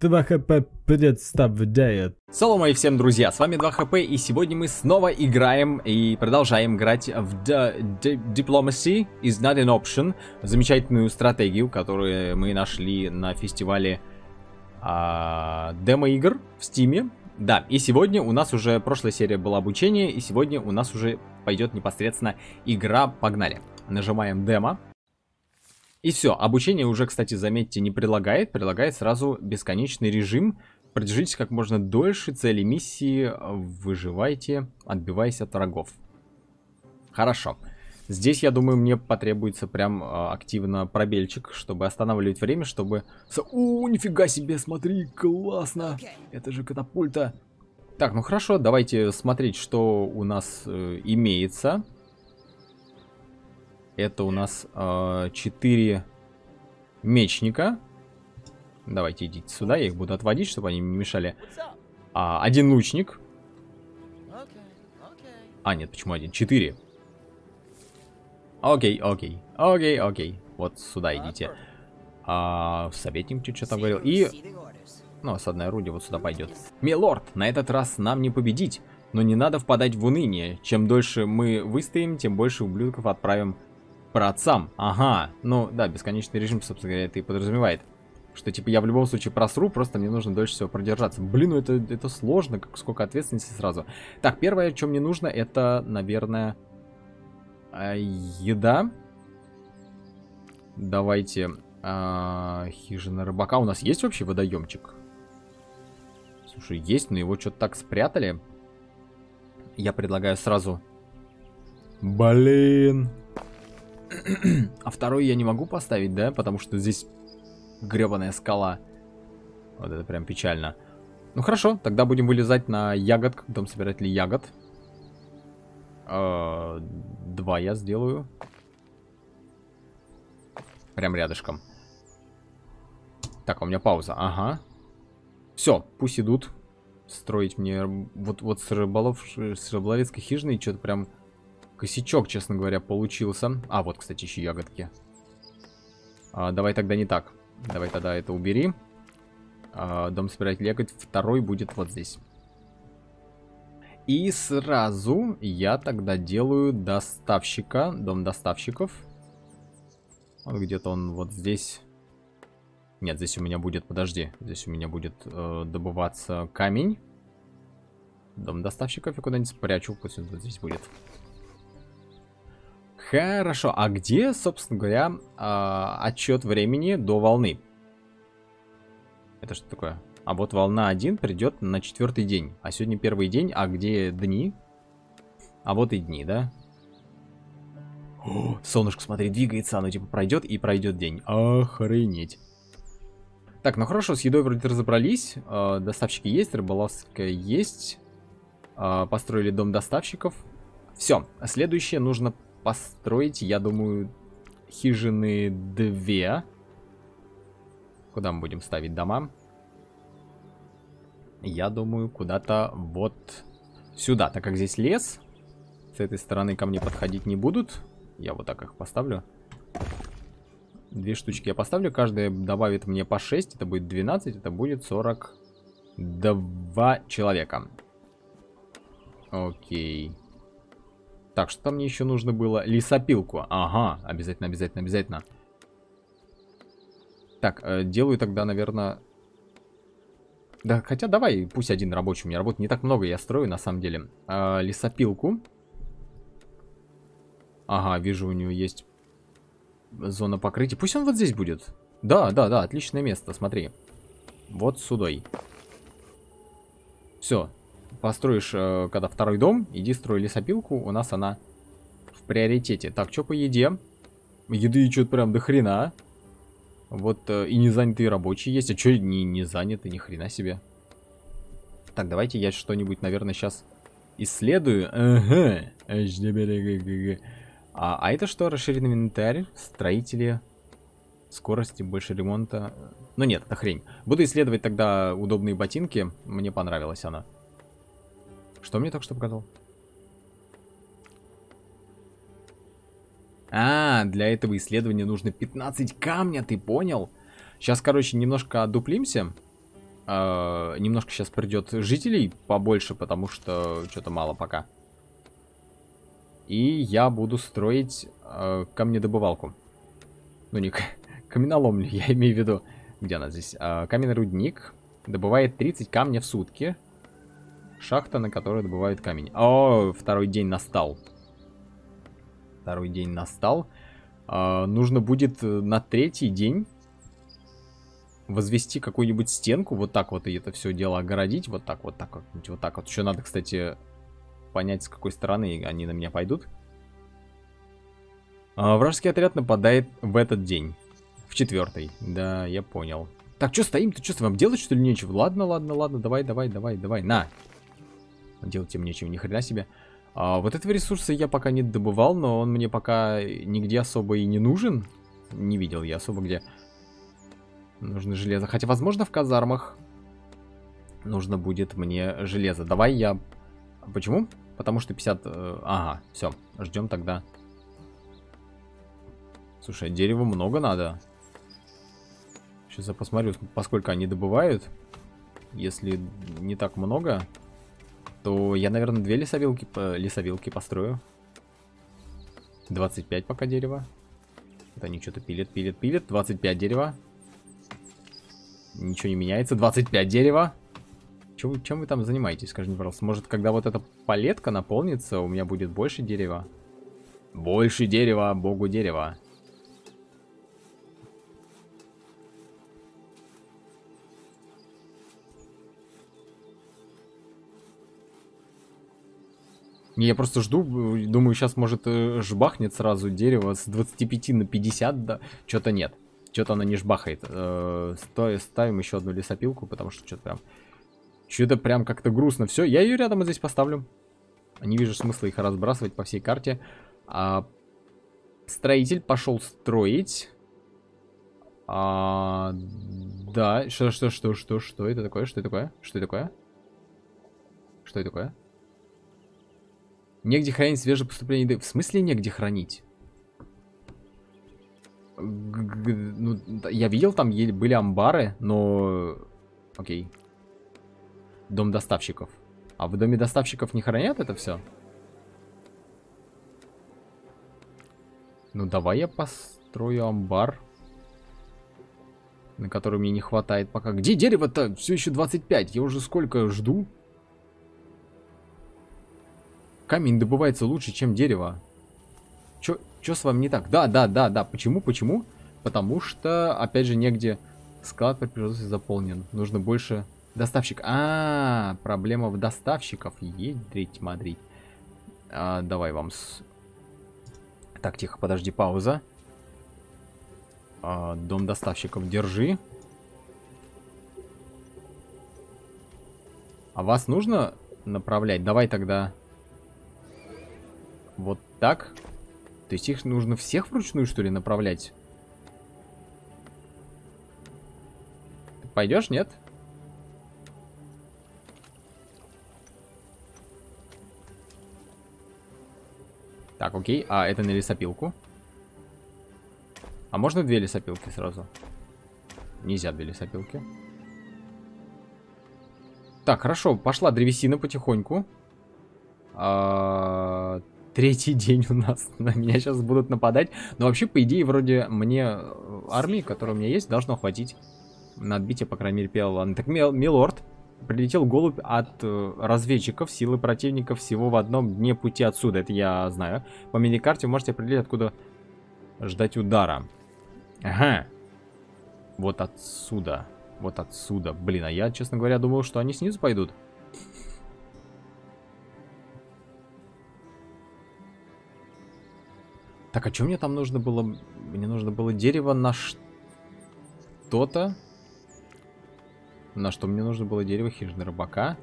2ХП представляет. Салам и всем, друзья, с вами 2ХП, и сегодня мы снова играем и продолжаем играть в Diplomacy is Not an Option, замечательную стратегию, которую мы нашли на фестивале демо-игр в Стиме. Да, и сегодня у нас уже прошлая серия была обучение, и сегодня у нас уже пойдет непосредственно игра. Погнали, нажимаем демо. И все, обучение уже, кстати, заметьте, не прилагает, прилагает сразу бесконечный режим. Продержитесь как можно дольше, цели миссии, выживайте, отбиваясь от врагов. Хорошо. Здесь, я думаю, мне потребуется прям активно пробельчик, чтобы останавливать время, чтобы... О, нифига себе, смотри, классно! Это же катапульта. Так, ну хорошо, давайте смотреть, что у нас имеется. Это у нас 4 мечника. Давайте идите сюда, я их буду отводить, чтобы они не мешали. Один лучник. А, нет, почему один? 4. Окей. Вот сюда идите. Советник что-то говорил. И... Ну, осадное орудие вот сюда пойдет. Милорд, на этот раз нам не победить. Но не надо впадать в уныние. Чем дольше мы выстоим, тем больше ублюдков отправим... Отцам. Ага, ну да, бесконечный режим, собственно говоря, это и подразумевает, что типа я в любом случае просру, просто мне нужно дольше всего продержаться. Блин, ну это сложно, как сколько ответственности сразу. Так, первое, что мне нужно, это, наверное, еда. Давайте хижина рыбака. У нас есть вообще водоемчик? Слушай, есть, но его что-то так спрятали. Я предлагаю сразу. Блин. А второй я не могу поставить, да? Потому что здесь гребаная скала. Вот это прям печально. Ну хорошо, тогда будем вылезать на ягод. Там собиратель ягод. 2 я сделаю. Прям рядышком. Так, у меня пауза. Ага. Все, пусть идут. Строить мне... Вот с рыболовецкой хижиной что-то прям... Косячок, честно говоря, получился. А, вот, кстати, еще ягодки. Давай тогда не так. Давай тогда это убери. Дом собирать ягод. Второй будет вот здесь. И сразу я тогда делаю доставщика. Дом доставщиков. Вот где-то он вот здесь. Нет, здесь у меня будет... Подожди. Здесь у меня будет добываться камень. Дом доставщиков я куда-нибудь спрячу. Пусть он вот здесь будет. Хорошо, а где, собственно говоря, отчет времени до волны? Это что такое? А вот волна 1 придет на 4-й день. А сегодня первый день, а где дни? А вот и дни, да? О, солнышко, смотри, двигается, оно типа пройдет и пройдет день. Охренеть. Так, ну хорошо, с едой вроде разобрались. Доставщики есть, рыболовская есть. Построили дом доставщиков. Все, следующее нужно... Построить, я думаю, хижины 2. Куда мы будем ставить дома? Я думаю, куда-то вот сюда. Так как здесь лес, с этой стороны ко мне подходить не будут. Я вот так их поставлю. 2 штучки я поставлю. Каждая добавит мне по 6. Это будет 12, это будет 42 человека. Окей. Так, что мне еще нужно было? Лесопилку. Ага, обязательно, обязательно, обязательно. Так, делаю тогда, наверное... Да, хотя давай, пусть один рабочий. У меня работы не так много, я строю, на самом деле. Лесопилку. Ага, вижу, у нее есть зона покрытия. Пусть он вот здесь будет. Да, да, да, отличное место, смотри. Вот судой. Все. Построишь, когда второй дом, иди строй лесопилку, у нас она в приоритете. Так, что по еде? Еды что-то прям до хрена. Вот и не занятые рабочие есть. А что не заняты, ни хрена себе. Так, давайте я что-нибудь, наверное, сейчас исследую. Ага. А это что? Расширенный инвентарь, строители, скорости, больше ремонта. Ну нет, это хрень. Буду исследовать тогда удобные ботинки. Мне понравилась она. Что мне только что показал? А, для этого исследования нужно 15 камня, ты понял? Сейчас, короче, немножко одуплимся. Немножко сейчас придет жителей побольше, потому что что-то мало пока. И я буду строить камнедобывалку. Ну, не каменоломню, я имею в виду. Где она здесь? Каменный рудник. Добывает 30 камня в сутки. Шахта, на которой добывают камень. О, второй день настал. Второй день настал. Нужно будет на третий день возвести какую-нибудь стенку. Вот так вот и это все дело огородить. Вот так, вот так, вот, вот так вот. Еще надо, кстати, понять, с какой стороны они на меня пойдут. Вражеский отряд нападает в этот день. В четвертый. Да, я понял. Так, что стоим-то? Что вам делать, что ли, нечего? Ладно, ладно, ладно. Давай, давай, давай, давай. На! Делать им нечего, ни хрена себе. Вот этого ресурса я пока не добывал, но он мне пока нигде особо и не нужен. Не видел я особо где. Нужно железо. Хотя, возможно, в казармах нужно будет мне железо. Давай я... Почему? Потому что 50... Ага, все. Ждем тогда. Слушай, дерева много надо. Сейчас я посмотрю, поскольку они добывают. Если не так много... то я, наверное, две лесовилки построю. 25 пока дерева. Вот они что-то пилят, пилят, пилят. 25 дерева. Ничего не меняется. 25 дерева. Чем вы там занимаетесь, скажите, пожалуйста. Может, когда вот эта палетка наполнится, у меня будет больше дерева? Больше дерева, богу дерева. Я просто жду, думаю, сейчас, может, жбахнет сразу дерево с 25 на 50, да? Что-то нет, что-то оно не жбахает. Ставим еще одну лесопилку, потому что что-то прям как-то грустно. Все, я ее рядом здесь поставлю. Не вижу смысла их разбрасывать по всей карте. Строитель пошел строить. Да, что это такое? Что это такое? Что это такое? Что это такое? Негде хранить свежее поступление еды. В смысле негде хранить? Ну, я видел, там были амбары, но... Окей. Дом доставщиков. А в доме доставщиков не хранят это все? Ну, давай я построю амбар. На который мне не хватает пока. Где дерево-то? Все еще 25. Я уже сколько жду. Камень добывается лучше, чем дерево. Чё с вами не так? Да, да, да, да. Почему, почему? Потому что, опять же, негде склад при производстве заполнен. Нужно больше доставщик. Проблема в доставщиков. Едрить, мадрить. Давай вам с... Так, тихо, подожди, пауза. Дом доставщиков держи. А вас нужно направлять? Давай тогда... Вот так? То есть их нужно всех вручную, что ли, направлять? Ты пойдешь, нет? Так, окей. А, это на лесопилку. А можно две лесопилки сразу? Нельзя две лесопилки. Так, хорошо. Пошла древесина потихоньку. Третий день у нас. На меня сейчас будут нападать. Но вообще, по идее, вроде мне армии, которая у меня есть, должно хватить на отбитие, по крайней мере, первого. Ладно, так, милорд, прилетел голубь от разведчиков. Силы противника всего в одном дне пути отсюда. Это я знаю. По мини-карте вы можете определить, откуда ждать удара. Ага. Вот отсюда. Вот отсюда. Блин, а я, честно говоря, думал, что они снизу пойдут. Так, а что мне там нужно было? Мне нужно было дерево на что-то. На что мне нужно было дерево? Хижина рыбака.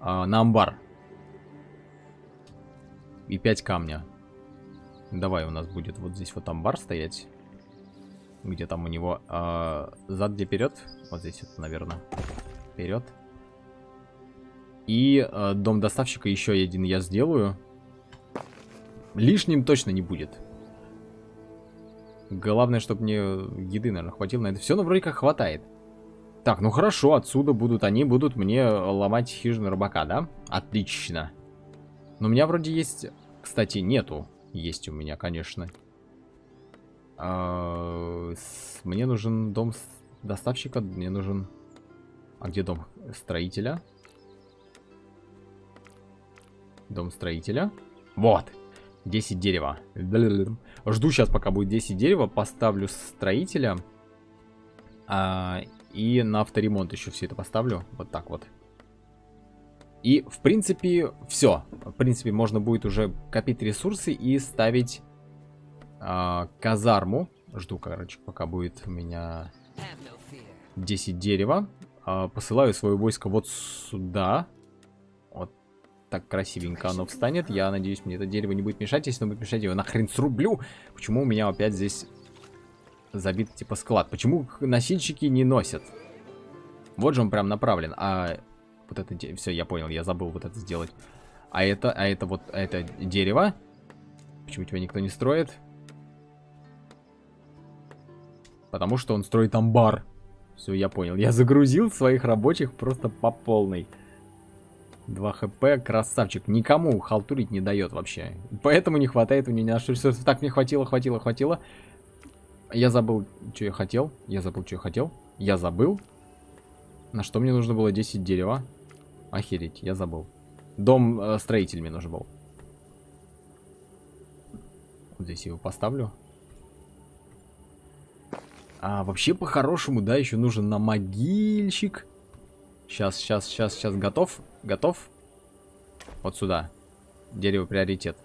На амбар. И 5 камня. Давай, у нас будет вот здесь вот амбар стоять. Где там у него? Зад, где вперед? Вот здесь вот, наверное. Вперед. И дом доставщика еще один я сделаю. Лишним точно не будет. Главное, чтобы мне еды, наверное, хватило на это все. Но вроде как хватает. Так, ну хорошо, отсюда будут, они будут мне ломать хижину рыбака, да? Отлично. Но у меня вроде есть... Кстати, нету. Есть у меня, конечно. Мне нужен дом доставщика, мне нужен... А где дом строителя? Дом строителя. Вот. 10 дерева. Жду сейчас, пока будет 10 дерева. Поставлю строителя. И на авторемонт еще все это поставлю. Вот так вот. И, в принципе, все. В принципе, можно будет уже копить ресурсы и ставить казарму. Жду, короче, пока будет у меня 10 дерева. Посылаю свое войско вот сюда. Вот так красивенько оно встанет. Я надеюсь, мне это дерево не будет мешать. Если оно будет мешать, я его нахрен срублю. Почему у меня опять здесь... Забит типа склад. Почему носильщики не носят? Вот же он прям направлен. А вот это... Все, я понял, я забыл вот это сделать. А это вот... Это дерево. Почему тебя никто не строит? Потому что он строит амбар. Все, я понял. Я загрузил своих рабочих просто по полной. 2 хп, красавчик. Никому халтурить не дает вообще. Поэтому не хватает у меня ни на что ресурсов. Так, мне хватило. Я забыл, что я хотел. На что мне нужно было 10 дерева. Охереть, я забыл. Дом строитель мне нужен был. Вот здесь его поставлю. А вообще, по-хорошему, да, еще нужен на могильщик. Сейчас. Готов. Вот сюда. Дерево приоритет.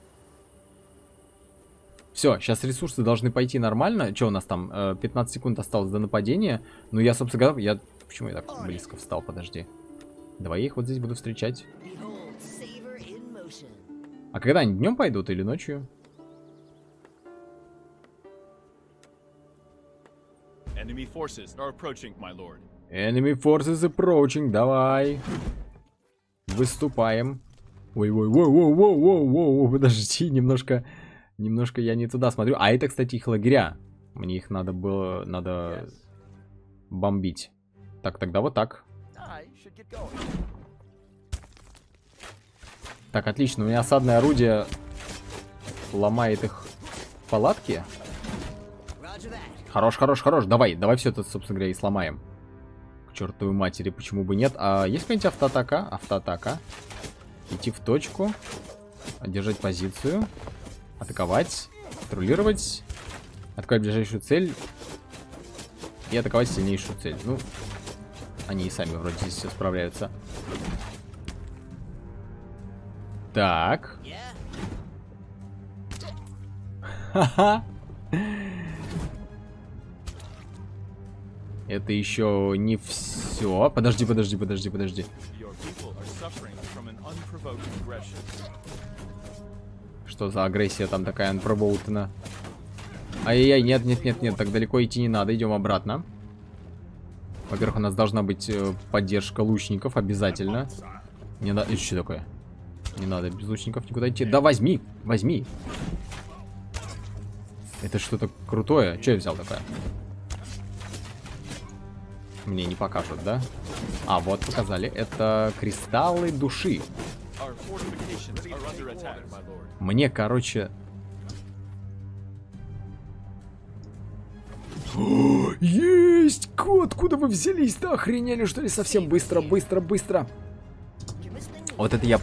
Все, сейчас ресурсы должны пойти нормально. Что у нас там? 15 секунд осталось до нападения. Ну, я, собственно, готов. Я... Почему я так близко встал? Подожди. Давай я их вот здесь буду встречать. А когда они? Днем пойдут или ночью? Enemy forces are approaching, my lord. Давай. Выступаем. Ой-ой-ой-ой-ой-ой-ой-ой. Подожди, немножко... Немножко я не туда смотрю. А это, кстати, их лагеря. Мне их надо было... Надо бомбить. Так, тогда вот так. Так, отлично. У меня осадное орудие ломает их палатки. Хорош. Давай все это, собственно говоря, и сломаем. К чертовой матери, почему бы нет. А есть какая-нибудь автоатака? Идти в точку. Держать позицию. Атаковать, контролировать, атаковать ближайшую цель и атаковать сильнейшую цель. Ну, они и сами вроде здесь все справляются. Так. Ха-ха. Это еще не все. Подожди. Что за агрессия там такая unprovoked? Ай-яй-яй, нет, так далеко идти не надо, идем обратно. Во-первых, у нас должна быть поддержка лучников обязательно. Не надо, и что такое? Не надо без лучников никуда идти. Да возьми. Это что-то крутое, что я взял такое? Мне не покажут, да? А вот показали, это кристаллы души. Мне, короче... О, есть! Кот, откуда вы взялись-то? Охренели, что ли? Совсем быстро. Вот это я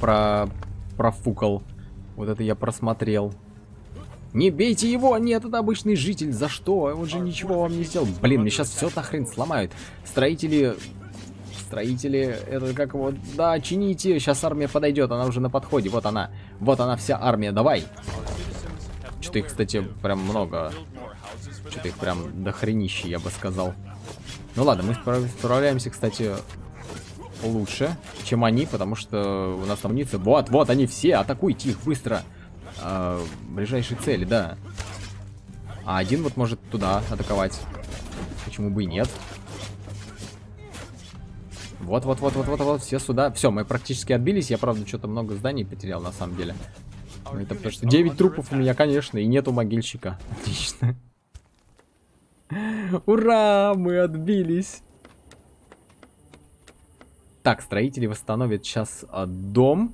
профукал. Вот это я просмотрел. Не бейте его! Нет, это обычный житель. За что? Он же ничего вам не сделал. Блин, мне сейчас все нахрен сломают. Строители, это как вот, да, чините, сейчас армия подойдет, она уже на подходе, вот она вся армия, давай. Что-то их, кстати, прям много, что-то их прям дохренище, я бы сказал. Ну ладно, мы справляемся, кстати, лучше, чем они, потому что у нас амуниция, вот они все, атакуйте их быстро, ближайшие цели, да. А один вот может туда атаковать, почему бы и нет. Вот, все сюда. Все, мы практически отбились. Я, правда, что-то много зданий потерял, на самом деле. Но это потому что 9 трупов у меня, конечно, и нету могильщика. Отлично. Ура, мы отбились. Так, строители восстановят сейчас дом.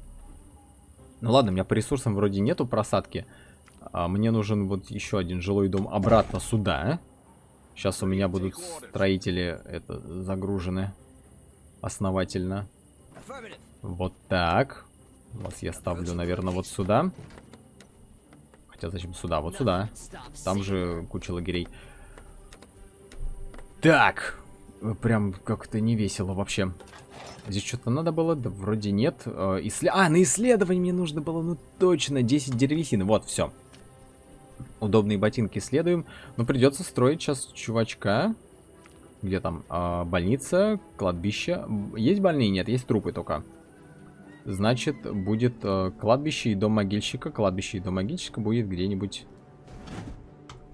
Ну ладно, у меня по ресурсам вроде нету просадки. Мне нужен вот еще один жилой дом обратно сюда. Сейчас у меня будут строители загружены основательно. Вот так. Вас я ставлю, наверное, вот сюда. Хотя зачем сюда? Вот сюда. Там же куча лагерей. Так. Прям как-то не весело вообще. Здесь что-то надо было? Да вроде нет. На исследование мне нужно было, ну точно, 10 деревесин. Вот, все. Удобные ботинки исследуем. Но придется строить сейчас чувачка. Где там? Больница, кладбище. Есть больные? Нет, есть трупы только. Значит, будет кладбище и дом могильщика. Кладбище и дом могильщика будет где-нибудь.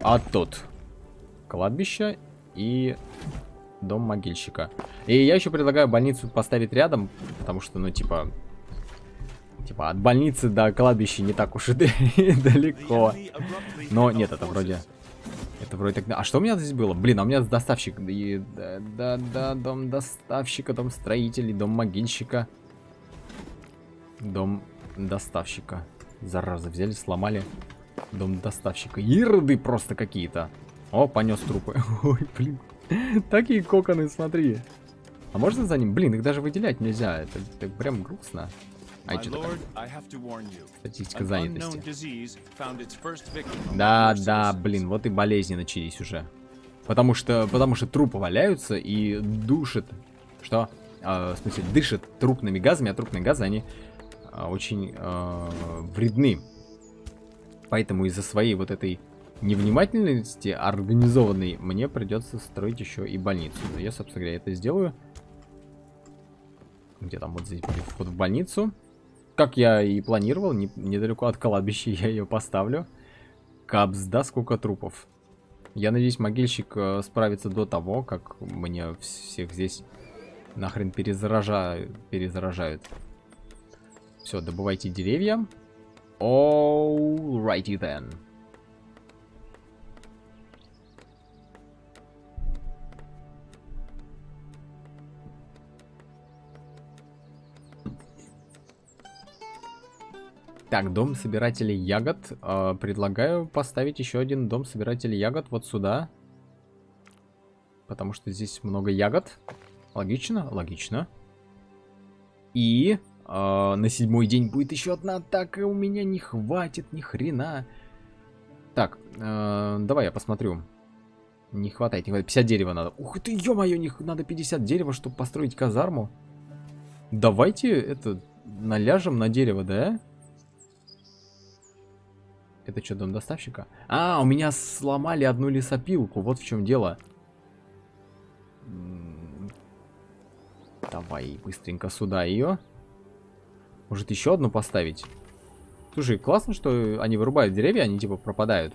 А тут. Кладбище и дом могильщика. И я еще предлагаю больницу поставить рядом, потому что, ну, типа от больницы до кладбища не так уж и далеко. Но нет, это вроде так. А что у меня здесь было? Блин, а у меня доставщик. Да, дом доставщика, дом строителей, дом могильщика. Дом доставщика. Зараза, взяли, сломали дом доставщика. Ерунды просто какие-то. О, понес трупы. Ой, блин. Такие коконы, смотри. А можно за ним? Блин, их даже выделять нельзя. Это прям грустно. А что такое? Статистика занятости. Да, блин, вот и болезни начались уже. Потому что трупы валяются и душит. Что? В смысле, дышит трупными газами, а трупные газы, они очень вредны. Поэтому из-за своей вот этой невнимательности, организованной, мне придется строить еще и больницу. Я, собственно говоря, это сделаю. Где там? Вот здесь будет вход в больницу. Как я и планировал, недалеко от кладбища я ее поставлю. Капс, да, сколько трупов. Я надеюсь, могильщик справится до того, как мне всех здесь нахрен перезаражают. Все, добывайте деревья. Alrighty then. Так, дом собирателей ягод. Предлагаю поставить еще один дом собирателей ягод вот сюда. Потому что здесь много ягод. Логично, логично. И на 7-й день будет еще одна атака. У меня не хватит ни хрена. Так, давай я посмотрю. Не хватает. 50 дерева надо. Ух ты, ё-моё, надо 50 дерева, чтобы построить казарму. Давайте наляжем на дерево, да? Это что, дом доставщика? А, у меня сломали одну лесопилку. Вот в чем дело. Давай быстренько сюда ее. Может, еще одну поставить? Слушай, классно, что они вырубают деревья, они типа пропадают.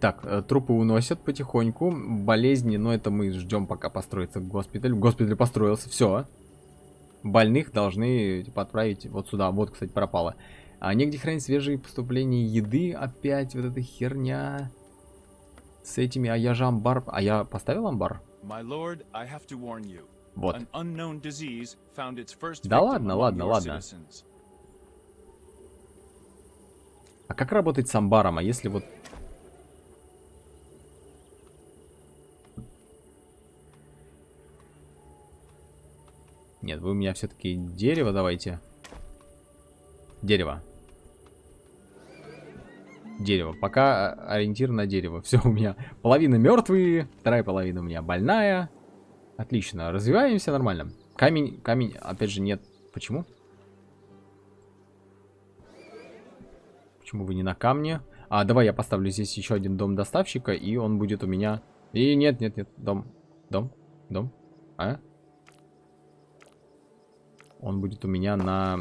Так, трупы уносят потихоньку. Болезни, но это мы ждем, пока построится госпиталь. Госпиталь построился, все. Больных должны типа отправить вот сюда. Вот, кстати, пропало. А негде хранить свежие поступления еды. Опять вот эта херня. С этими, а я же амбар... А я поставил амбар? Вот. Да ладно. А как работать с амбаром? А если вот... Нет, вы у меня все-таки дерево давайте. Дерево. Пока ориентир на дерево. Все, у меня половина мертвые, вторая половина у меня больная. Отлично, развиваемся нормально. Камень, опять же, нет. Почему? Почему вы не на камне? А, давай я поставлю здесь еще один дом доставщика, и он будет у меня... И нет, дом. А? Он будет у меня на...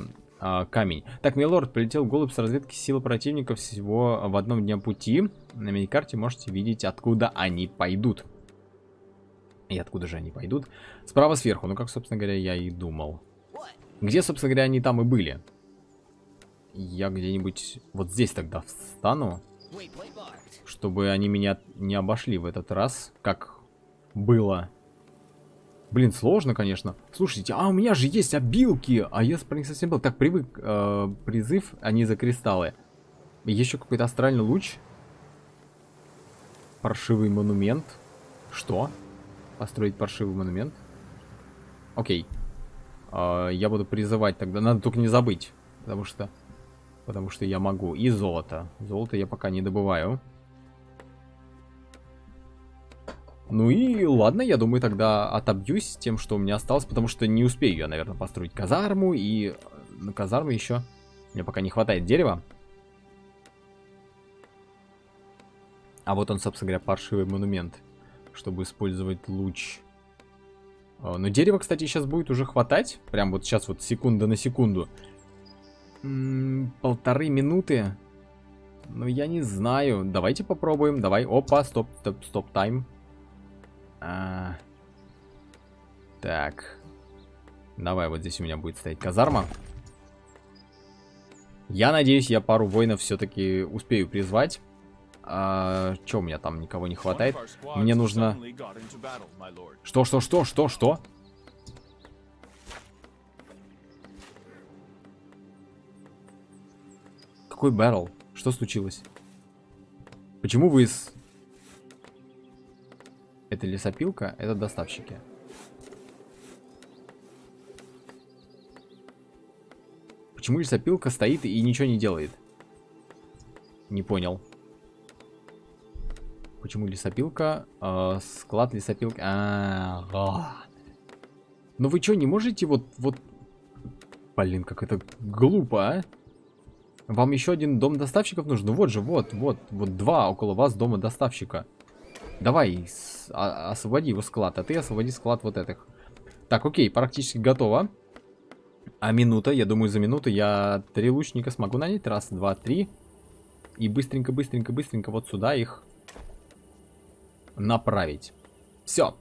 камень. Так, милорд, прилетел голубь с разведки силы противников всего в одном дне пути. На миникарте можете видеть, откуда они пойдут. И откуда же они пойдут? Справа сверху, ну как, собственно говоря, я и думал. Где, собственно говоря, они там и были? Я где-нибудь вот здесь тогда встану, чтобы они меня не обошли в этот раз, как было Блин, сложно, конечно. Слушайте, а у меня же есть обилки. А я про них совсем был. Так, привык. Призыв, а не за кристаллы. Еще какой-то астральный луч. Паршивый монумент. Что? Построить паршивый монумент? Окей. Я буду призывать тогда. Надо только не забыть. Потому что я могу. И золото. Золото я пока не добываю. Ну и ладно, я думаю, тогда отобьюсь тем, что у меня осталось, потому что не успею я, наверное, построить казарму, и на казарму еще мне пока не хватает дерева. А вот он, собственно говоря, паршивый монумент, чтобы использовать луч. Но дерева, кстати, сейчас будет уже хватать, прям вот сейчас вот секунда на секунду. Полторы минуты, ну я не знаю, давайте попробуем, давай, опа, стоп, стоп, стоп, тайм. Так, давай вот здесь у меня будет стоять казарма. Я надеюсь, я пару воинов все-таки успею призвать. Че у меня там никого не хватает? Мне нужно... Что? Какой бэтл? Что случилось? Почему вы из... Это лесопилка, это доставщики. Почему лесопилка стоит и ничего не делает? Не понял. Почему лесопилка? Склад лесопилки. Ну вы что, не можете вот... Блин, как это глупо, а? Вам еще один дом доставщиков нужен? Вот же, вот два около вас дома доставщика. Давай, освободи его склад, а ты освободи склад вот этих. Так, окей, практически готово. А минута, я думаю, за минуту я 3 лучника смогу нанять. Раз, два, три. И быстренько вот сюда их направить. Все.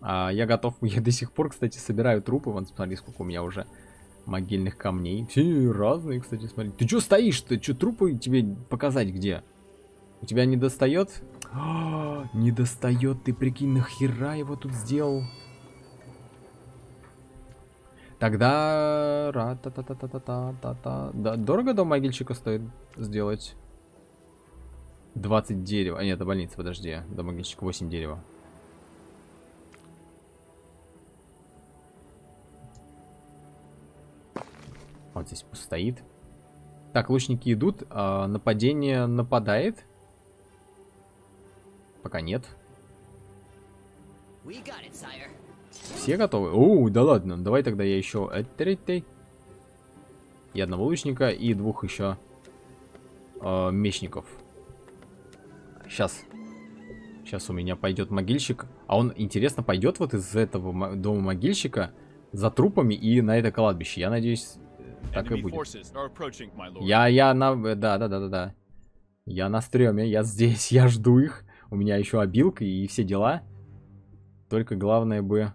Я готов. Я до сих пор, кстати, собираю трупы. Вон, смотри, сколько у меня уже могильных камней. Все разные, кстати, смотри. Ты что стоишь? Ты что, трупы тебе показать где? У тебя не достает? Не достает, ты прикинь, нахера его тут сделал? Тогда... Дорого дом могильщика стоит сделать? 20 дерева. А нет, это больница, подожди. Дом могильщика 8 дерева. Вот здесь пусть стоит. Так, лучники идут, а нападение нападает. Пока нет. Все готовы? О, да ладно. Давай тогда я еще... И одного лучника, и двух еще мечников. Сейчас. Сейчас у меня пойдет могильщик. А он, интересно, пойдет вот из этого дома могильщика за трупами и на это кладбище. Я надеюсь, так и будет. Да. Я на стреме, я здесь, я жду их. У меня еще обилка и все дела. Только главное бы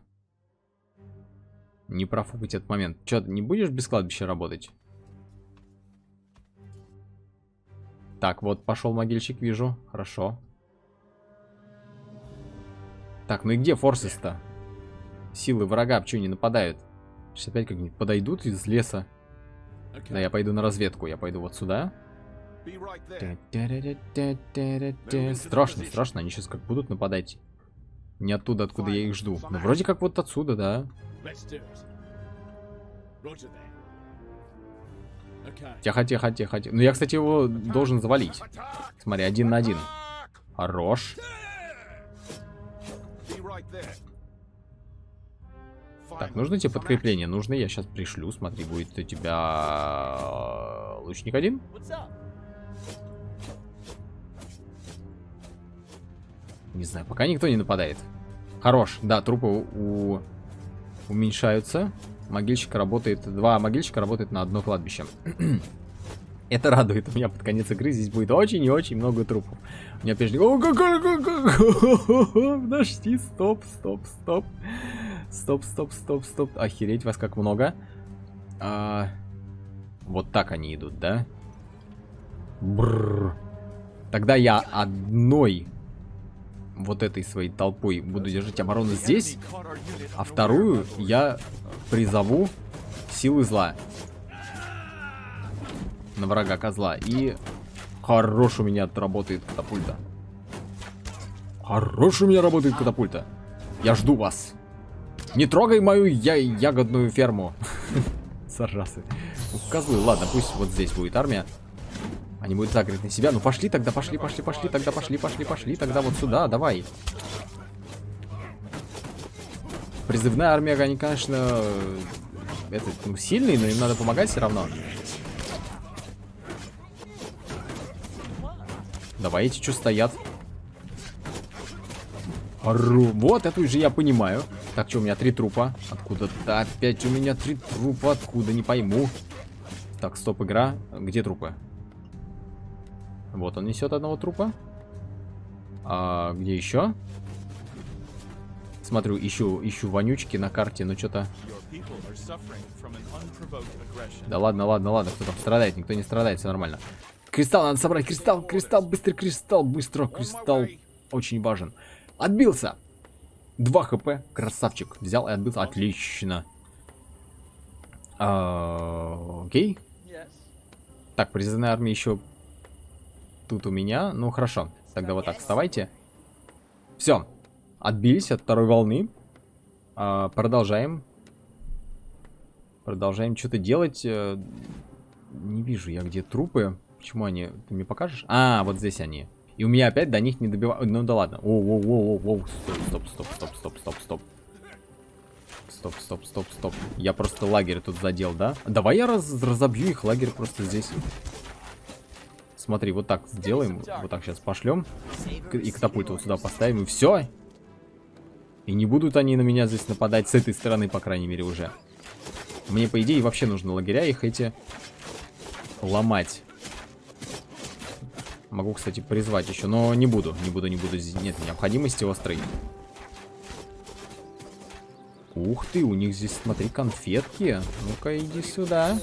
не профукать этот момент. Че, ты не будешь без кладбища работать? Так, вот пошел могильщик, вижу. Хорошо. Так, ну и где форсис-то? Силы врага, почему не нападают? Сейчас опять как-нибудь подойдут из леса. Да, я пойду на разведку. Я пойду вот сюда. Страшно, страшно, они сейчас как будут нападать. Не оттуда, откуда я их жду. Но вроде как вот отсюда, да. Тихо. Ну я, кстати, его должен завалить. Смотри, 1 на 1. Хорош. Так, нужно тебе подкрепление? Нужно, я сейчас пришлю. Смотри, будет у тебя лучник 1. Не знаю, пока никто не нападает. Хорош, да, трупы уменьшаются. Могильщик работает, 2 могильщика работает на одно кладбище. Это радует, у меня под конец игры здесь будет очень и очень много трупов. У меня опять же... Подожди, стоп. Охереть, вас как много. Вот так они идут, да? Бррр. Тогда я одной... вот этой своей толпой буду держать оборону здесь, а вторую я призову силы зла на врага козла. И хорош у меня работает катапульта. Хорош у меня работает катапульта. Я жду вас. Не трогай мою ягодную ферму. Саржасы. Козлы, ладно, пусть вот здесь будет армия. Они будут закрыты на себя. Ну пошли тогда, пошли, тогда пошли, тогда вот сюда, давай. Призывная армия, они, конечно, это, ну, сильные, но им надо помогать все равно. Давай, эти что стоят? Вот, эту же я понимаю. Так, что у меня 3 трупа? Откуда-то опять у меня 3 трупа, откуда, не пойму. Так, стоп, игра. Где трупы? Вот он несет одного трупа. А где еще? Смотрю, ищу вонючки на карте, но что-то... Да ладно, кто там страдает? Никто не страдает, все нормально. Кристалл надо собрать, кристалл, быстро, кристалл. Очень важен. Отбился! 2 хп, красавчик. Взял и отбился. Отлично. Окей. Так, призывная армия еще... Тут у меня, ну хорошо, тогда вот так вставайте. Все, отбились от второй волны. Продолжаем что-то делать. Не вижу я, где трупы. Почему они, ты мне покажешь? А, вот здесь они. И у меня опять до них не добивают. Ну да ладно. О-о-о-о-о-о. Стоп. Я просто лагерь тут задел, да? Давай я разобью их лагерь просто здесь. Смотри, вот так сделаем, вот так сейчас пошлем, и катапульту вот сюда поставим, и все. И не будут они на меня здесь нападать, с этой стороны, по крайней мере, уже. Мне, по идее, вообще нужно лагеря их эти ломать. Могу, кстати, призвать еще, но не буду, здесь нет необходимости острой. Ух ты, у них здесь, смотри, конфетки. Ну-ка, иди сюда.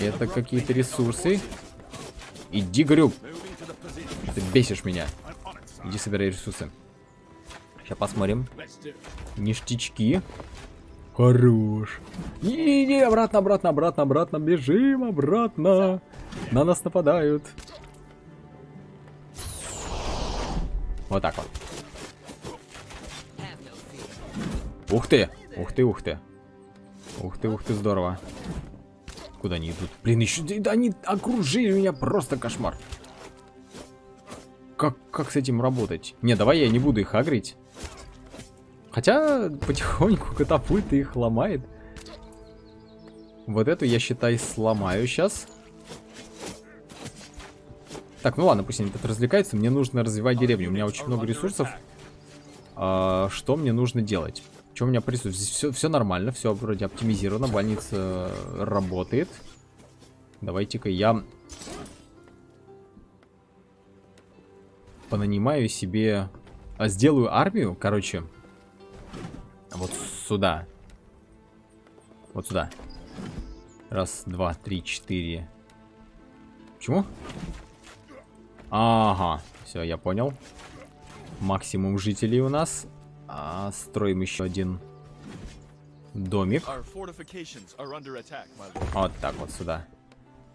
Это какие-то ресурсы. Иди, говорю. Ты бесишь меня. Иди собирай ресурсы. Сейчас посмотрим. Ништячки. Хорош. И обратно. Бежим обратно. На нас нападают. Вот так вот. Ух ты, здорово. Куда они идут? Блин, еще... Да они окружили меня, просто кошмар. Как с этим работать? Не, давай я не буду их агрить. Хотя потихоньку катапульты их ломает. Вот эту я, считай, сломаю сейчас. Так, ну ладно, пусть они тут развлекаются. Мне нужно развивать деревню. У меня очень много ресурсов. Что мне нужно делать? Что у меня присутствует? Здесь все нормально, все вроде оптимизировано, больница работает. Давайте-ка я понанимаю себе, сделаю армию, короче, вот сюда. 1, 2, 3, 4. Почему? Ага, все, я понял. Максимум жителей у нас. Строим еще один домик. Вот так вот сюда.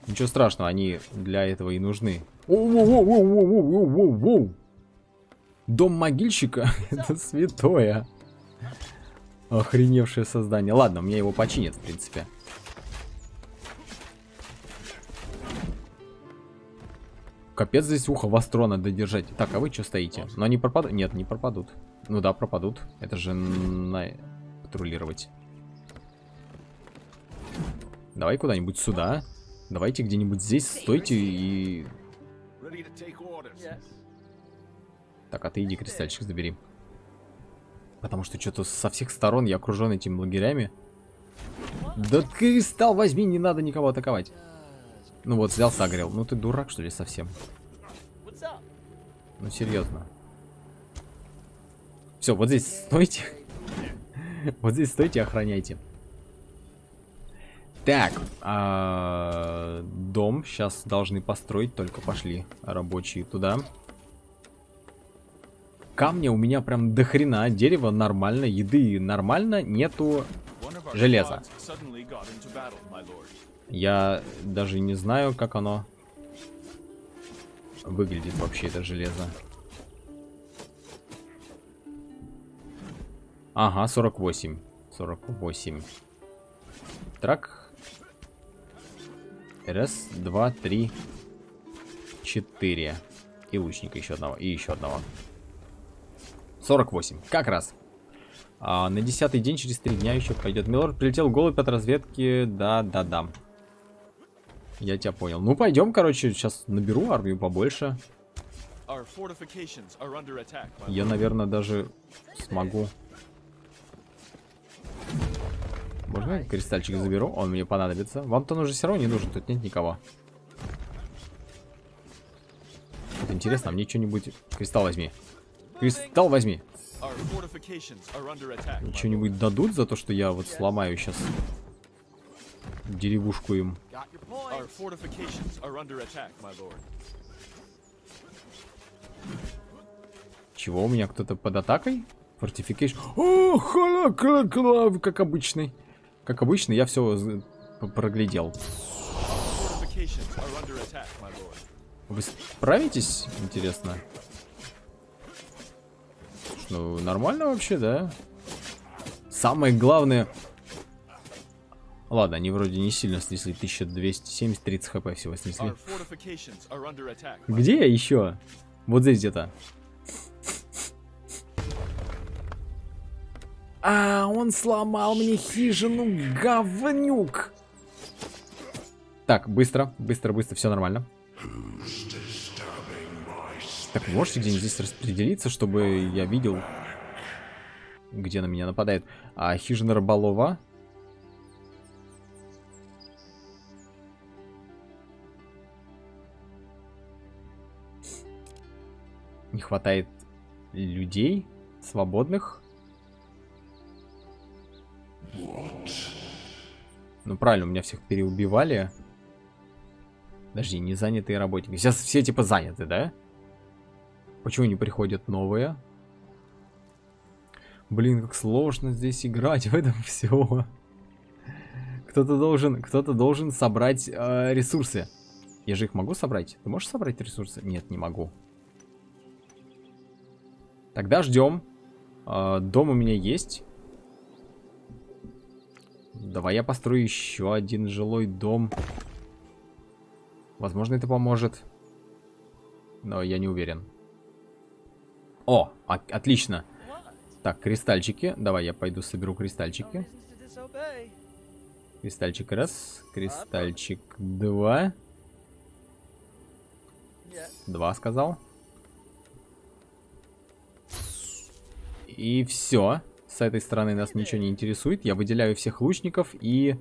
Ничего страшного, они для этого и нужны. Дом могильщика. Это святое. Охреневшее создание. Ладно, мне его починят, в принципе. Капец, здесь ухо востро надо держать. Так, а вы что стоите? Но они пропадут? Нет, не пропадут. Ну да, пропадут. Это же на... патрулировать. Давай куда-нибудь сюда. Давайте где-нибудь здесь стойте и... Так, а ты иди, кристальчик, забери. Потому что что-то со всех сторон я окружен этими лагерями. Да кристалл возьми, не надо никого атаковать. Ну вот, взял, сагрел. Ну ты дурак, что ли, совсем? Ну серьезно. Все, вот здесь стойте. Вот здесь стойте и охраняйте. Так. Дом сейчас должны построить. Только пошли рабочие туда. камня у меня прям до хрена, дерева нормально, еды нормально, нету железа. Я даже не знаю, как оно выглядит вообще, это железо. Ага, 48. 48. Так. Раз, два, три, четыре. И лучника еще одного. И еще одного. 48. Как раз. А на 10-й день, через 3 дня еще пойдет. Милорд, прилетел голубь от разведки. Да. Я тебя понял. Ну, пойдем, короче. Сейчас наберу армию побольше. Я, наверное, даже смогу. Можно кристальчик заберу? Он мне понадобится. Вам-то он уже все равно не нужен. Тут нет никого. Вот интересно, а мне что-нибудь... Кристалл возьми. Кристалл возьми. Что-нибудь дадут за то, что я вот сломаю сейчас деревушку им? Чего, у меня кто-то под атакой? Фортификейшн. О, как обычный. Как обычно, я все проглядел. Вы справитесь, интересно? Ну, нормально вообще, да? Самое главное... Ладно, они вроде не сильно снесли. 1270, 30 хп всего снесли. Где я еще? Вот здесь где-то. А, он сломал мне хижину, говнюк! Так, быстро, быстро, быстро, все нормально. Так, можете где-нибудь здесь распределиться, чтобы я видел, где на меня нападает. А хижина рыболова? Не хватает людей свободных. Ну правильно, у меня всех переубивали. Подожди, не занятые работники. Сейчас все типа заняты, да? Почему не приходят новые? Блин, как сложно здесь играть в этом все. Кто-то должен собрать ресурсы. Я же их могу собрать? Ты можешь собрать ресурсы? Нет, не могу. Тогда ждем. Дом у меня есть. Давай я построю еще один жилой дом. Возможно, это поможет. Но я не уверен. О, отлично. Так, кристальчики. Давай я пойду соберу кристальчики. Кристальчик раз. Кристальчик два. Два сказал. И все. С этой стороны нас ничего не интересует. Я выделяю всех лучников и...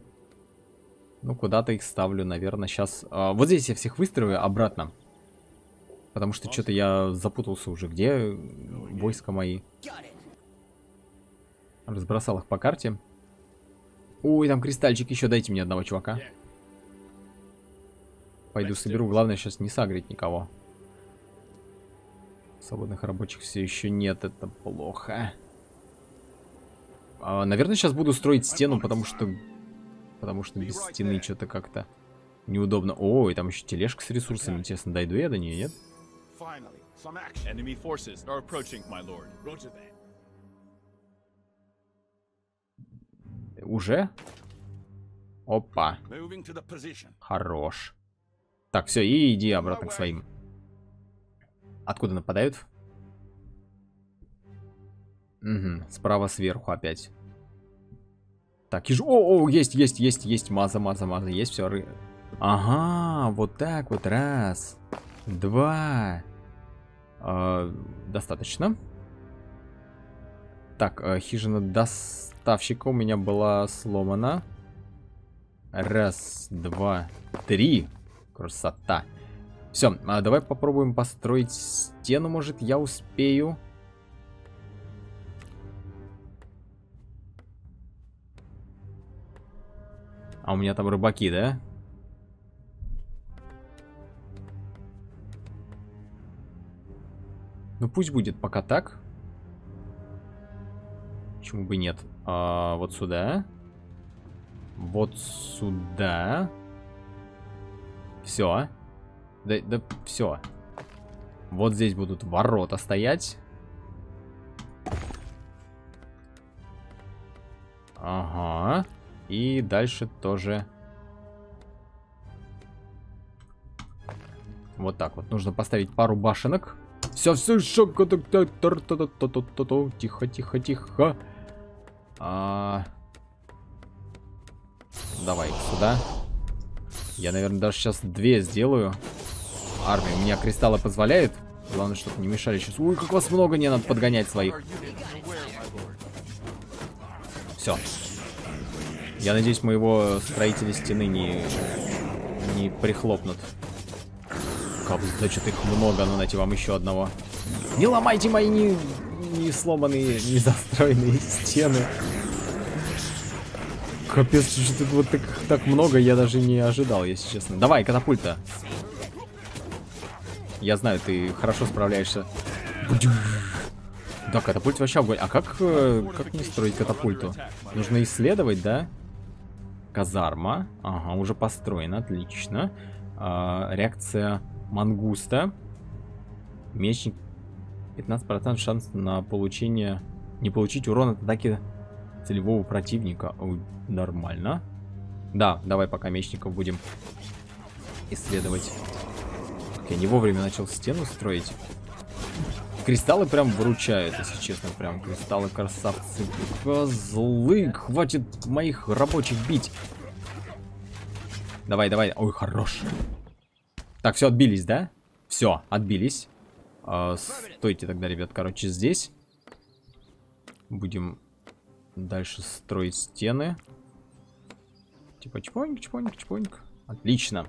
Ну, куда-то их ставлю, наверное, сейчас... вот здесь я всех выстрою обратно. Потому что что-то я запутался уже. Где войска мои? Разбросал их по карте. Ой, там кристальчик еще. Дайте мне одного чувака. Пойду соберу. Главное сейчас не сагрить никого. Свободных рабочих все еще нет. Это плохо. Наверное, сейчас буду строить стену, потому что без стены что-то как-то неудобно. О, и там еще тележка с ресурсами. Интересно, дойду я до нее, нет? Уже? Опа. Хорош. Так, все, и иди обратно к своим. Откуда нападают? Угу, справа сверху опять. Так, и о, есть. Маза. Есть, все. Ага, вот так вот. Раз, два. Достаточно. Так, хижина доставщика у меня была сломана. Раз, два, три. Красота. Все, давай попробуем построить стену. Может, я успею. А у меня там рыбаки, да? Ну, пусть будет пока так. Почему бы нет? А, вот сюда. Вот сюда. Все. Да, все. Вот здесь будут ворота стоять. Ага. И дальше тоже. Вот так вот. Нужно поставить пару башенок. Все, тихо, тихо, тихо. Давай сюда. Я, наверное, даже сейчас две сделаю. Армия. У меня кристаллы позволяет. Главное, чтобы не мешали сейчас. Ой, как вас много, не надо подгонять своих. Все. Я надеюсь, моего строителя стены не прихлопнут. Как, значит, их много, но найти вам еще одного. Не ломайте мои не сломанные, не застроенные стены. Капец, что тут вот так много, я даже не ожидал, если честно. Давай, катапульта. Я знаю, ты хорошо справляешься. Да, катапульт вообще огонь. А как не строить катапульту? Нужно исследовать, да? Казарма. Ага, уже построена, отлично. Реакция мангуста. Мечник. 15% шанс на получение... Не получить урон от атаки... целевого противника. Ой, нормально. Да, давай пока мечников будем исследовать. Я не вовремя начал стену строить. Кристаллы прям выручают, если честно. Прям кристаллы красавцы. Козлы, хватит моих рабочих бить. Давай, давай. Ой, хорош. Так, все, отбились, да? Все, отбились. Стойте тогда, ребят, короче, здесь. Будем... дальше строить стены. Типа чпоньк, чпоньк, чпоньк. Отлично.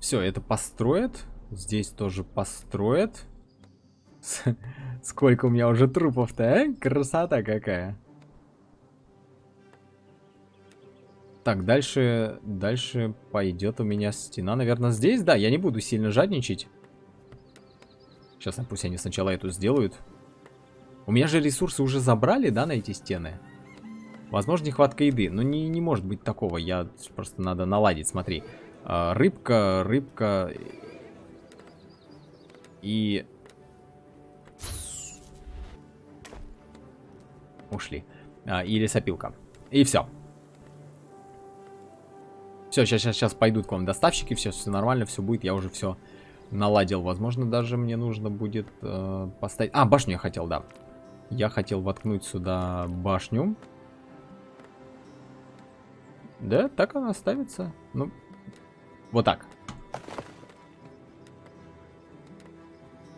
Все, это построят. Здесь тоже построят. Сколько у меня уже трупов-то, а? Красота какая. Так, дальше пойдет у меня стена. Наверное, здесь, да, я не буду сильно жадничать. Сейчас, пусть они сначала эту сделают. У меня же ресурсы уже забрали, да, на эти стены? Возможно, нехватка еды. Но не может быть такого. Я просто надо наладить, смотри. Рыбка. И... ушли. И лесопилка. И все. Все, сейчас пойдут к вам доставщики. Все нормально, все будет. Я уже все... наладил. Возможно, даже мне нужно будет поставить... А, башню я хотел, да. Я хотел воткнуть сюда башню. Да, так она ставится. Ну, вот так.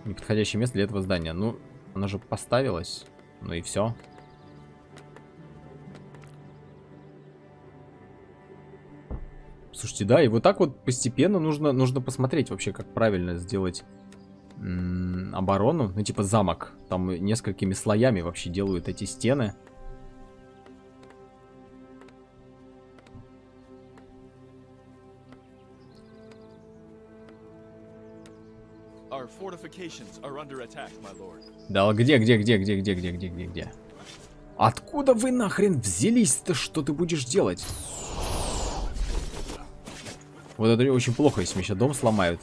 Неподходящее место для этого здания. Ну, она же поставилась. Ну и все. Слушайте, да, и вот так вот постепенно нужно посмотреть вообще, как правильно сделать оборону. Ну, типа замок. Там несколькими слоями вообще делают эти стены. Да, где? Откуда вы нахрен взялись-то, что ты будешь делать? Вот это очень плохо, если мне сейчас дом сломают.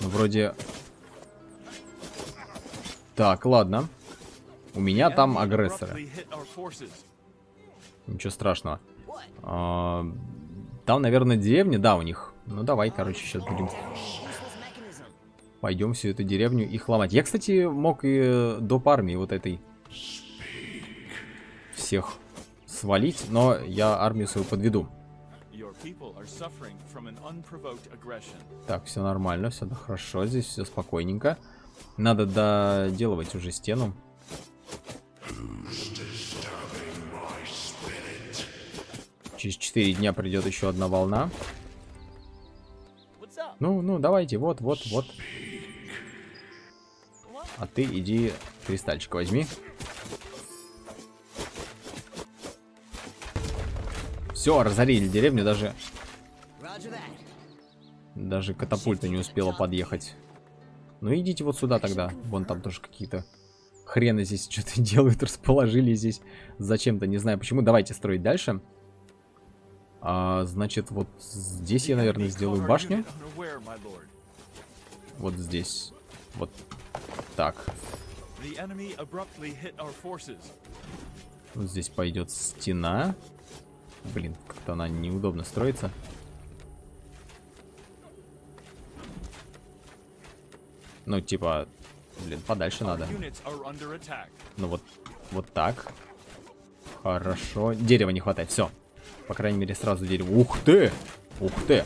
Ну, вроде... Так, ладно. У меня там агрессоры. Ничего страшного. Там, наверное, деревня, да, у них. Ну, давай, короче, сейчас будем... пойдем всю эту деревню их ломать. Я, кстати, мог и доп. Армии вот этой всех свалить, но я армию свою подведу. Так, все нормально, все хорошо, здесь все спокойненько. Надо доделывать уже стену. Через 4 дня придет еще одна волна. Ну, давайте, вот. А ты иди кристальчик возьми. Все, разорили деревню даже. Даже катапульта не успела подъехать. Ну идите вот сюда тогда. Вон там тоже какие-то хрены здесь что-то делают. Расположили здесь зачем-то. Не знаю почему. Давайте строить дальше. Значит, вот здесь я, наверное, сделаю башню. Вот здесь. Вот так. Вот здесь пойдет стена. Блин, как-то она неудобно строится. Ну, типа, блин, подальше надо. Ну, вот так. Хорошо. Дерева не хватает, все. По крайней мере, сразу дерево. Ух ты! Ух ты!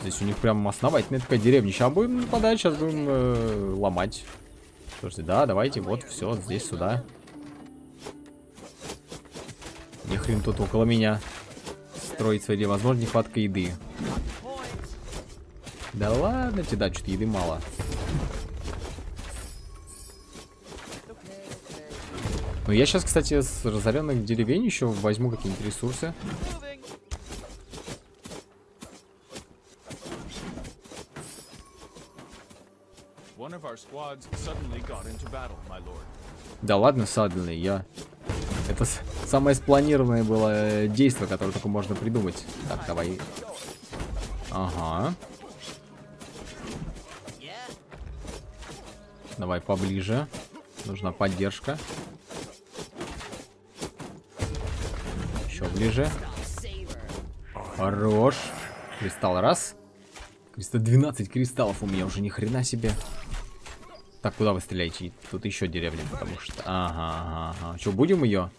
Здесь у них прям основательная такая деревня. Сейчас будем нападать, сейчас будем ломать. Слушайте, да, давайте, вот, все, здесь, сюда. Ни хрен тут около меня строить свои дела. Возможно, нехватка еды. Да ладно тебе, да, что-то еды мало. Но я сейчас, кстати, с разоренных деревень еще возьму какие-нибудь ресурсы. Да ладно, suddenly, я... Это самое спланированное было действие, которое только можно придумать. Так, давай. Ага. Давай поближе. Нужна поддержка. Еще ближе. Хорош. Кристалл раз. 312 кристаллов у меня уже, ни хрена себе. Так, куда вы стреляете? Тут еще деревня, потому что... Ага, ага. Что, будем ее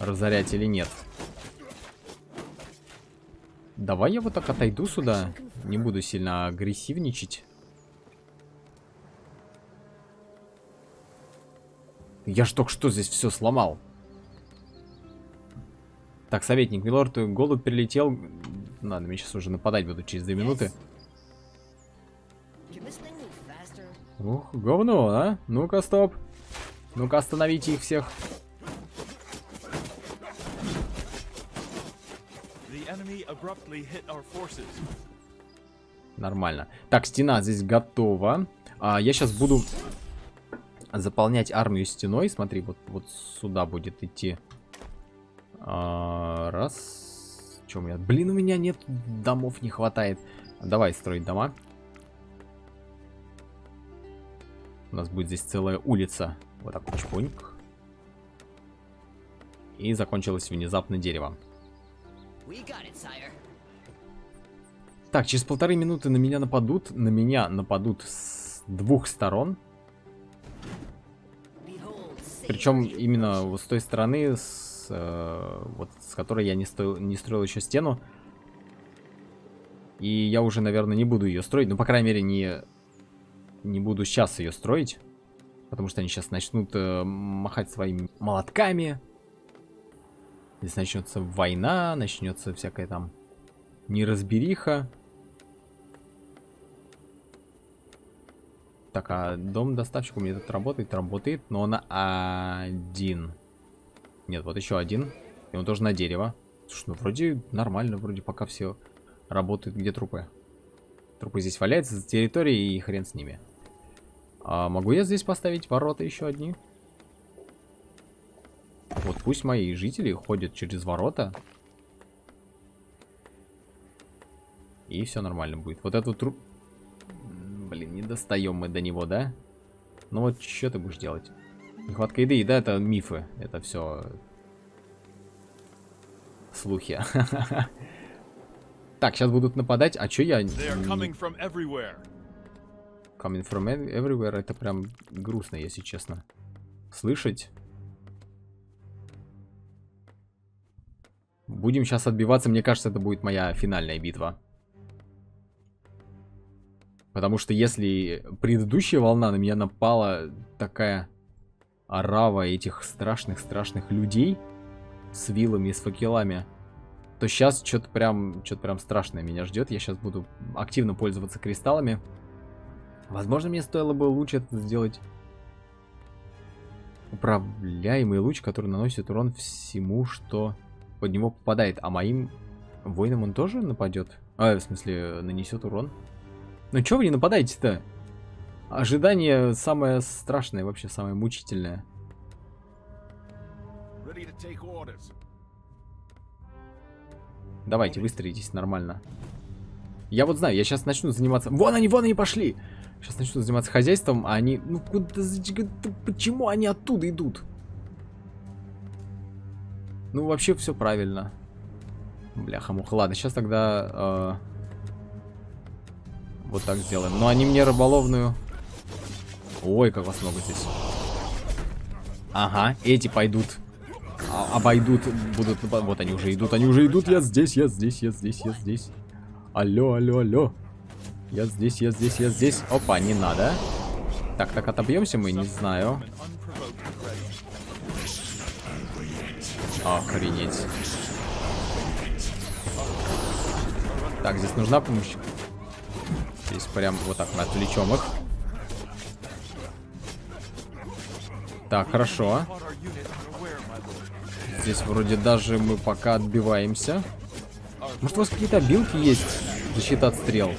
разорять или нет? Давай я вот так отойду сюда. Не буду сильно агрессивничать. Я ж только что здесь все сломал. Так, советник, милорд, голубь прилетел... Надо, мне сейчас уже нападать буду через 2 минуты. Ух, говно, а? Ну-ка, стоп. Ну-ка, остановите их всех. Нормально. Так, стена здесь готова. Я сейчас буду заполнять армию стеной. Смотри, вот сюда будет идти. Раз... Че у меня? Блин, у меня нет домов, не хватает. Давай строить дома. У нас будет здесь целая улица. Вот так, чпоньк. И закончилось внезапно дерево. Так, через 1,5 минуты на меня нападут. На меня нападут с 2 сторон. Причем именно вот с той стороны, вот с которой я не строил еще стену. И я уже, наверное, не буду ее строить. Ну, по крайней мере, не буду сейчас ее строить. Потому что они сейчас начнут махать своими молотками. Здесь начнется война, начнется всякая там неразбериха. Так, а дом доставщик у меня тут работает, но он один. Нет, вот еще один. И он тоже на дерево. Слушай, ну вроде нормально, вроде пока все работают. Где трупы? Трупы здесь валяются за территорией, и хрен с ними. А могу я здесь поставить ворота еще одни? Вот пусть мои жители ходят через ворота. И все нормально будет. Вот этот труп... Блин, не достаем мы до него, да? Ну вот, что ты будешь делать? Нехватка еды, да, это мифы. Это все слухи. Так, сейчас будут нападать. А че я... Coming from everywhere. Это прям грустно, если честно. Слышать. Будем сейчас отбиваться. Мне кажется, это будет моя финальная битва. Потому что если предыдущая волна на меня напала такая... орава этих страшных людей с вилами и с факелами, то сейчас что-то прям страшное меня ждет. Я сейчас буду активно пользоваться кристаллами. Возможно, мне стоило бы лучше это сделать Управляемый луч, который наносит урон всему, что под него попадает. А моим воинам он тоже нападет? А, в смысле, нанесет урон? Ну чё вы не нападаете-то? Ожидание самое страшное, вообще самое мучительное. Давайте, выстроитесь нормально. Я вот знаю, я сейчас начну заниматься... вон они пошли! Сейчас начну заниматься хозяйством, а они... Ну, куда... Почему они оттуда идут? Ну, вообще все правильно. Бляха-муха. Ладно, сейчас тогда... Вот так сделаем. Но они мне рыболовную... Ой, как вас много здесь. Ага, эти пойдут. Обойдут, будут... Вот они уже идут. Я здесь. Алло. Я здесь. Опа, не надо. Так, отобьемся мы, не знаю. Охренеть. Так, здесь нужна помощь. Здесь прям вот так мы отвлечем их. Так, хорошо. Здесь вроде даже мы пока отбиваемся. Может, у вас какие-то обилки есть? Защита от стрел.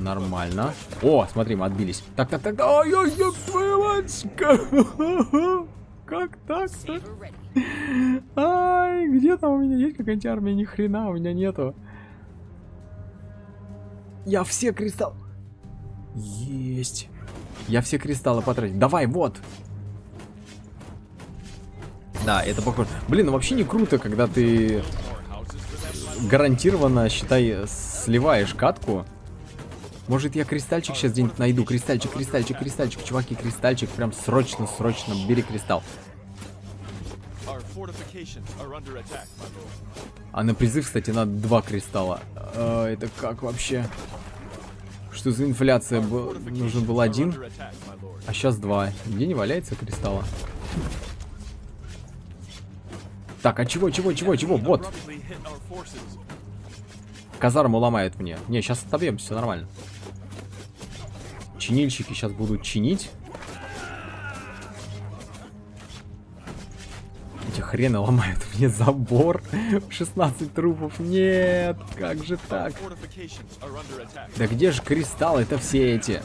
Нормально. О, смотри, мы отбились. Так. Ой, ёб твою мачка. Как так-то? Ай, где там у меня есть какая-нибудь армия? Ни хрена у меня нету. Я все кристаллы... Есть. Я все кристаллы потратил. Давай, вот. Да, это похоже. Блин, ну вообще не круто, когда ты... гарантированно, считай, сливаешь катку. Может, я кристальчик сейчас где-нибудь найду. Кристальчик. Чуваки, кристальчик. Прям срочно. Бери кристалл. А на призыв, кстати, надо 2 кристалла. Это как вообще? Что за инфляция? Нужен был 1. А сейчас 2. Где не валяется кристалла? Так, а чего? Вот. Казарму ломает мне. Не, сейчас отобьемся, все нормально. Чинильщики сейчас будут чинить. Эти хрены ломают мне забор. 16 трупов. Нет, как же так? Да где же кристаллы-то все эти?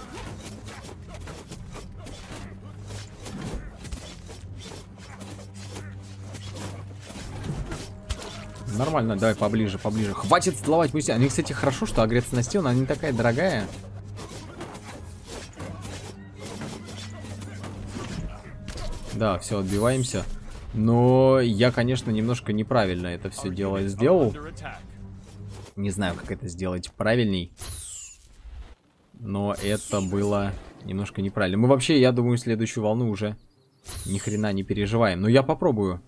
Нормально, давай поближе. Хватит целовать мысли. Они, кстати, хорошо, что агрессия на стену, она не такая дорогая. Да, все, отбиваемся. Но я, конечно, немножко неправильно это все дело сделал. Не знаю, как это сделать правильней. Но это было немножко неправильно. Мы вообще, я думаю, следующую волну уже ни хрена не переживаем. Но я попробую.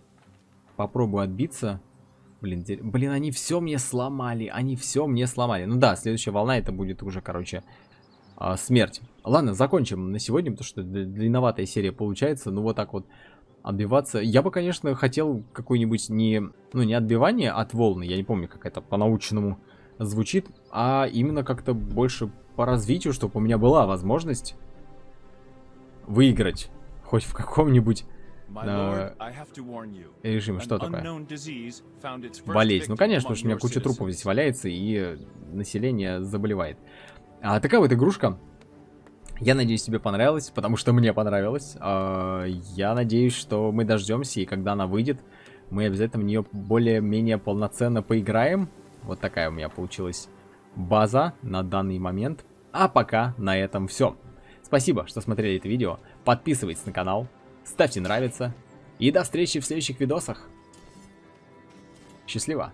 Попробую отбиться. Блин, они все мне сломали. Ну да, следующая волна это будет уже, короче, смерть. Ладно, закончим на сегодня, потому что длинноватая серия получается. Ну вот так вот отбиваться. Я бы, конечно, хотел какой-нибудь не отбивание от волны. Я не помню, как это по-научному звучит. А именно как-то больше по развитию, чтобы у меня была возможность выиграть. Хоть в каком-нибудь... Режим, что такое? Болезнь. Ну, конечно, потому что у меня куча трупов здесь валяется, и население заболевает. Такая вот игрушка. Я надеюсь, тебе понравилось, потому что мне понравилось. Я надеюсь, что мы дождемся, и когда она выйдет, мы обязательно в нее более-менее полноценно поиграем. Вот такая у меня получилась база на данный момент. А пока на этом все. Спасибо, что смотрели это видео. Подписывайтесь на канал. Ставьте нравится и до встречи в следующих видосах. Счастливо!